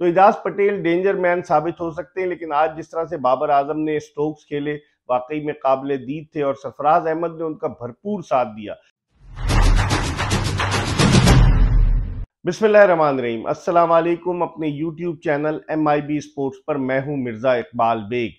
तो Ijaz Patel danger man साबित हो सकते हैं, लेकिन आज जिस तरह से बाबर आजम ने स्ट्रोक्स खेले वाकई में काबिले दीद थे और सरफराज अहमद ने उनका भरपूर साथ दिया। बिस्मिल्लाहिर्रहमानिर्रहीम, अस्सलाम वालेकुम। अपने यूट्यूब चैनल MIB स्पोर्ट्स पर मैं हूं मिर्जा इकबाल बेग।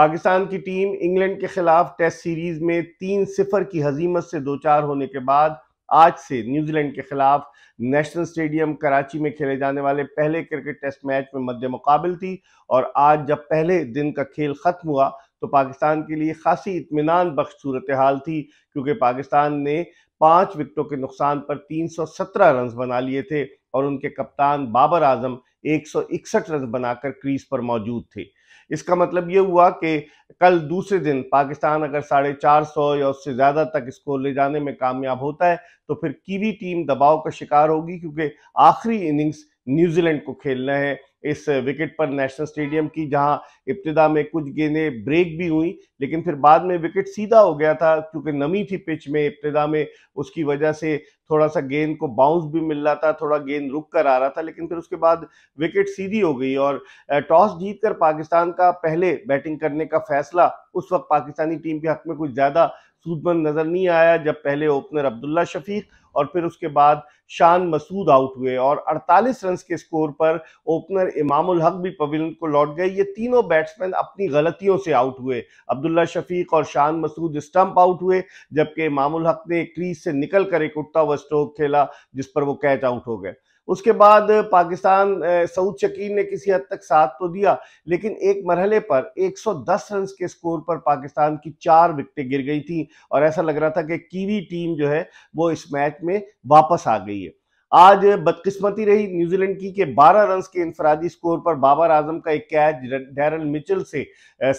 पाकिस्तान की टीम इंग्लैंड के खिलाफ टेस्ट सीरीज में 3-0 की हजीमत से दो चार होने के बाद आज से न्यूजीलैंड के खिलाफ नेशनल स्टेडियम कराची में खेले जाने वाले पहले क्रिकेट टेस्ट मैच में मध्य मुकाबल थी और आज जब पहले दिन का खेल खत्म हुआ तो पाकिस्तान के लिए खासी इत्मीनान बख्श सूरत हाल थी, क्योंकि पाकिस्तान ने 5 विकेटों के नुकसान पर 317 रन बना लिए थे और उनके कप्तान बाबर आजम 161 रन बनाकर क्रीज पर मौजूद थे। इसका मतलब ये हुआ कि कल दूसरे दिन पाकिस्तान अगर 450 या उससे ज़्यादा तक स्कोर ले जाने में कामयाब होता है तो फिर कीवी टीम दबाव का शिकार होगी, क्योंकि आखिरी इनिंग्स न्यूजीलैंड को खेलना है इस विकेट पर नेशनल स्टेडियम की, जहां इब्तिदा में कुछ गेंदें ब्रेक भी हुई लेकिन फिर बाद में विकेट सीधा हो गया था क्योंकि नमी थी पिच में इब्तिदा में, उसकी वजह से थोड़ा सा गेंद को बाउंस भी मिल रहा था, थोड़ा गेंद रुक कर आ रहा था, लेकिन फिर उसके बाद विकेट सीधी हो गई और टॉस जीतकर पाकिस्तान का पहले बैटिंग करने का फैसला उस वक्त पाकिस्तानी टीम के हक में कुछ ज़्यादा सूदमंद नज़र नहीं आया जब पहले ओपनर अब्दुल्ला शफीक और फिर उसके बाद शान मसूद आउट हुए और 48 रन के स्कोर पर ओपनर इमामुल हक भी पवेलियन को लौट गए। ये तीनों बैट्समैन अपनी गलतियों से आउट हुए, अब्दुल्ला शफीक और शान मसूद स्टंप आउट हुए जबकि इमामुल हक ने क्रीज से निकल कर एक उठता हुआ स्ट्रोक खेला जिस पर वो कैच आउट हो गए। उसके बाद पाकिस्तान सऊद शकील ने किसी हद तक साथ तो दिया लेकिन एक मरहले पर 110 रन के स्कोर पर पाकिस्तान की 4 विकेटें गिर गई थी और ऐसा लग रहा था कि कीवी टीम जो है वो इस मैच में वापस आ गई है। आज बदकिस्मती रही न्यूजीलैंड की कि 12 रन के इंफरादी स्कोर पर बाबर आजम का एक कैच डैरल मिचेल से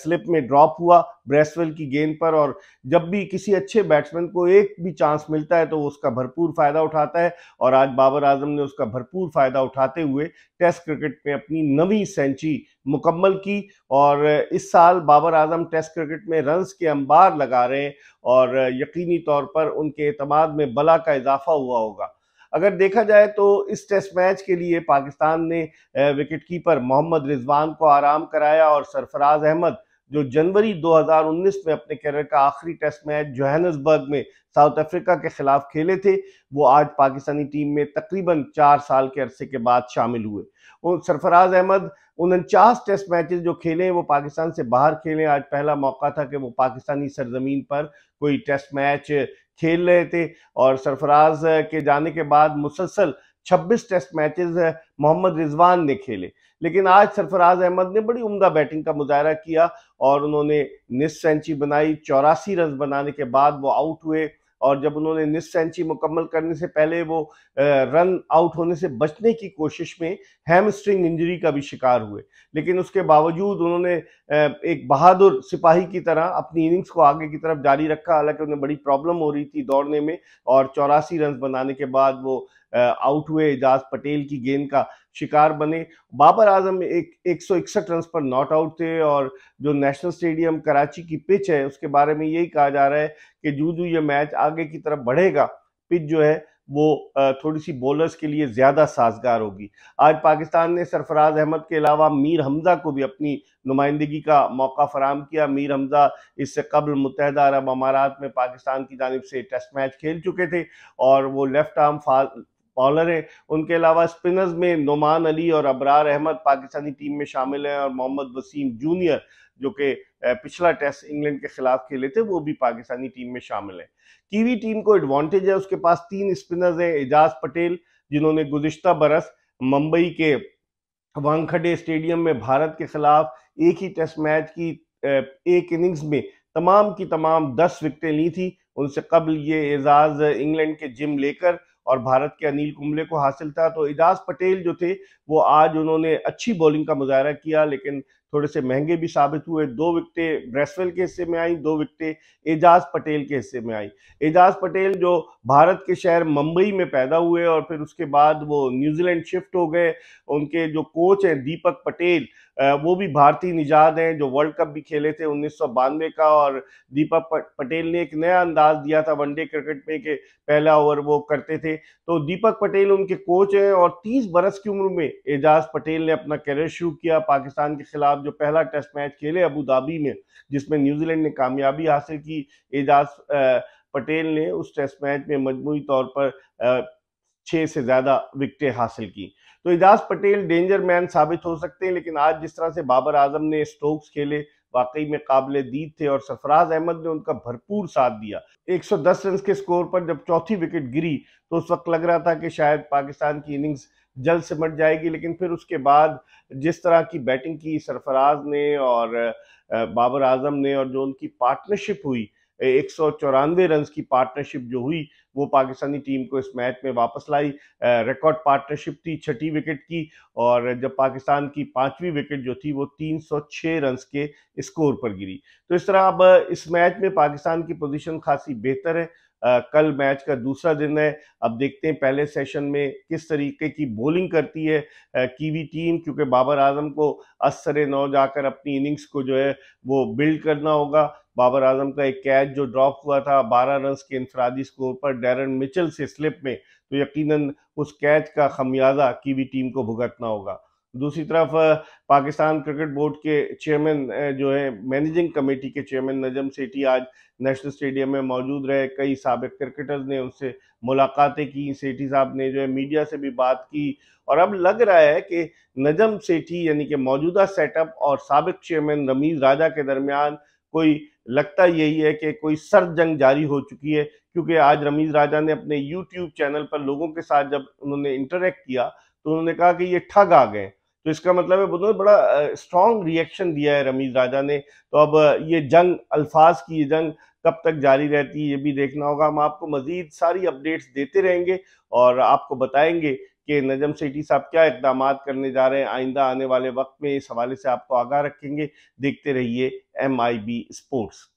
स्लिप में ड्रॉप हुआ ब्रेसवेल की गेंद पर, और जब भी किसी अच्छे बैट्समैन को एक भी चांस मिलता है तो वो उसका भरपूर फ़ायदा उठाता है और आज बाबर आजम ने उसका भरपूर फ़ायदा उठाते हुए टेस्ट क्रिकेट में अपनी 9वीं सेंचुरी मुकम्मल की। और इस साल बाबर आजम टेस्ट क्रिकेट में रन्स के अंबार लगा रहे हैं और यकीनी तौर पर उनके एतमाद में बला का इजाफा हुआ होगा। अगर देखा जाए तो इस टेस्ट मैच के लिए पाकिस्तान ने विकेटकीपर मोहम्मद रिजवान को आराम कराया और सरफराज अहमद जो जनवरी 2019 में अपने कैरियर का आखिरी टेस्ट मैच जोहान्सबर्ग में साउथ अफ्रीका के खिलाफ खेले थे वो आज पाकिस्तानी टीम में तकरीबन 4 साल के अरसे के बाद शामिल हुए। सरफराज अहमद 49 टेस्ट मैचेस जो खेले वो पाकिस्तान से बाहर खेले, आज पहला मौका था कि वो पाकिस्तानी सरजमीन पर कोई टेस्ट मैच खेल रहे थे और सरफराज के जाने के बाद मुसलसल 26 टेस्ट मैचेस मोहम्मद रिजवान ने खेले, लेकिन आज सरफराज अहमद ने बड़ी उम्दा बैटिंग का मुजाहरा किया और उन्होंने निस सेंचुरी बनाई। 84 रन बनाने के बाद वो आउट हुए और जब उन्होंने निस सेंचुरी मुकम्मल करने से पहले वो रन आउट होने से बचने की कोशिश में हैमस्ट्रिंग इंजरी का भी शिकार हुए, लेकिन उसके बावजूद उन्होंने एक बहादुर सिपाही की तरह अपनी इनिंग्स को आगे की तरफ जारी रखा, हालांकि उन्हें बड़ी प्रॉब्लम हो रही थी दौड़ने में और 84 रन बनाने के बाद वो आउट हुए, इजाज पटेल की गेंद का शिकार बने। बाबर आजम 161 रन पर नॉट आउट थे और जो नेशनल स्टेडियम कराची की पिच है उसके बारे में यही कहा जा रहा है कि जू ये मैच आगे की तरफ बढ़ेगा पिच जो है वो थोड़ी सी बॉलर्स के लिए ज़्यादा साजगार होगी। आज पाकिस्तान ने सरफराज अहमद के अलावा मीर हमज़ा को भी अपनी नुमाइंदगी का मौका फराम किया। मीर हमज़ा इससे कबल मुत्तहदा अरब अमारात में पाकिस्तान की जानिब से टेस्ट मैच खेल चुके थे और वो लेफ्ट आर्म बॉलर हैं। उनके अलावा स्पिनर्स में नोमान अली और अबरार अहमद पाकिस्तानी टीम में शामिल हैं और मोहम्मद वसीम जूनियर जो कि पिछला टेस्ट इंग्लैंड के खिलाफ खेले थे वो भी पाकिस्तानी टीम में शामिल हैं। कीवी टीम को एडवांटेज है, उसके पास 3 स्पिनर्स हैं। इजाज पटेल जिन्होंने गुज़िश्ता बरस मुंबई के वानखेड़े स्टेडियम में भारत के खिलाफ एक ही टेस्ट मैच की एक इनिंग्स में तमाम की तमाम 10 विकेटें ली थी, उनसे कबल ये एजाज़ इंग्लैंड के जिम लेकर और भारत के अनिल कुंबले को हासिल था। तो इजाज पटेल जो थे वो आज उन्होंने अच्छी बॉलिंग का मुजाहरा किया लेकिन थोड़े से महंगे भी साबित हुए। 2 विकेटें ब्रेसवेल के हिस्से में आई, 2 विकेटें एजाज पटेल के हिस्से में आई। एजाज पटेल जो भारत के शहर मुंबई में पैदा हुए और फिर उसके बाद वो न्यूजीलैंड शिफ्ट हो गए। उनके जो कोच हैं दीपक पटेल, वो भी भारतीय निजात हैं, जो वर्ल्ड कप भी खेले थे 1992 का। और दीपक पटेल ने एक नया अंदाज दिया था वनडे क्रिकेट में कि पहला ओवर वो करते थे। तो दीपक पटेल उनके कोच हैं और 30 बरस की उम्र में एजाज पटेल ने अपना करियर शुरू किया। पाकिस्तान के खिलाफ जो पहला टेस्ट मैच खेले अबू धाबी में, जिसमें न्यूजीलैंड ने कामयाबी हासिल की, एजाज पटेल ने उस टेस्ट मैच में मजमूई तौर पर 6 से ज़्यादा विकेटें हासिल की। तो एजाज पटेल डेंजर मैन साबित हो सकते हैं, लेकिन आज जिस तरह से बाबर आजम ने स्ट्रोक्स खेले वाकई में काबिले दीद थे और सरफराज अहमद ने उनका भरपूर साथ दिया। 110 रन के स्कोर पर जब चौथी विकेट गिरी तो उस वक्त लग रहा था कि शायद पाकिस्तान की इनिंग्स जल्द सिमट जाएगी, लेकिन फिर उसके बाद जिस तरह की बैटिंग की सरफराज ने और बाबर आजम ने और जो उनकी पार्टनरशिप हुई, 194 रन की पार्टनरशिप जो हुई वो पाकिस्तानी टीम को इस मैच में वापस लाई। रिकॉर्ड पार्टनरशिप थी 6ठी विकेट की, और जब पाकिस्तान की 5वीं विकेट जो थी वो 306 रन के स्कोर पर गिरी। तो इस तरह अब इस मैच में पाकिस्तान की पोजीशन खासी बेहतर है। कल मैच का दूसरा दिन है, अब देखते हैं पहले सेशन में किस तरीके की बॉलिंग करती है कीवी टीम, क्योंकि बाबर आजम को 8/9 जाकर अपनी इनिंग्स को जो है वो बिल्ड करना होगा। बाबर आजम का एक कैच जो ड्रॉप हुआ था 12 रन के इंफरादी स्कोर पर डैरल मिचेल से स्लिप में, तो यकीनन उस कैच का खमियाजा कीवी टीम को भुगतना होगा। दूसरी तरफ पाकिस्तान क्रिकेट बोर्ड के चेयरमैन जो है मैनेजिंग कमेटी के चेयरमैन नजम सेठी आज नेशनल स्टेडियम में मौजूद रहे। कई साबिक क्रिकेटर्स ने उनसे मुलाकातें की, सेठी साहब ने जो है मीडिया से भी बात की, और अब लग रहा है कि नजम सेठी यानी कि मौजूदा सेटअप और साबिक चेयरमैन रमीज राजा के दरमियान कोई लगता यही है कि कोई सर्द जंग जारी हो चुकी है। क्योंकि आज रमीज राजा ने अपने यूट्यूब चैनल पर लोगों के साथ जब उन्होंने इंटरेक्ट किया तो उन्होंने कहा कि ये ठग आ गए, तो इसका मतलब है बहुत बड़ा स्ट्रॉन्ग रिएक्शन दिया है रमीज राजा ने। तो अब ये जंग, अल्फाज की ये जंग कब तक जारी रहती है ये भी देखना होगा। हम आपको मजीद सारी अपडेट्स देते रहेंगे और आपको बताएंगे कि नजम सेठी साहब क्या इक़दामात करने जा रहे हैं आइंदा आने वाले वक्त में। इस हवाले से आपको आगाह रखेंगे। देखते रहिए MIB स्पोर्ट्स।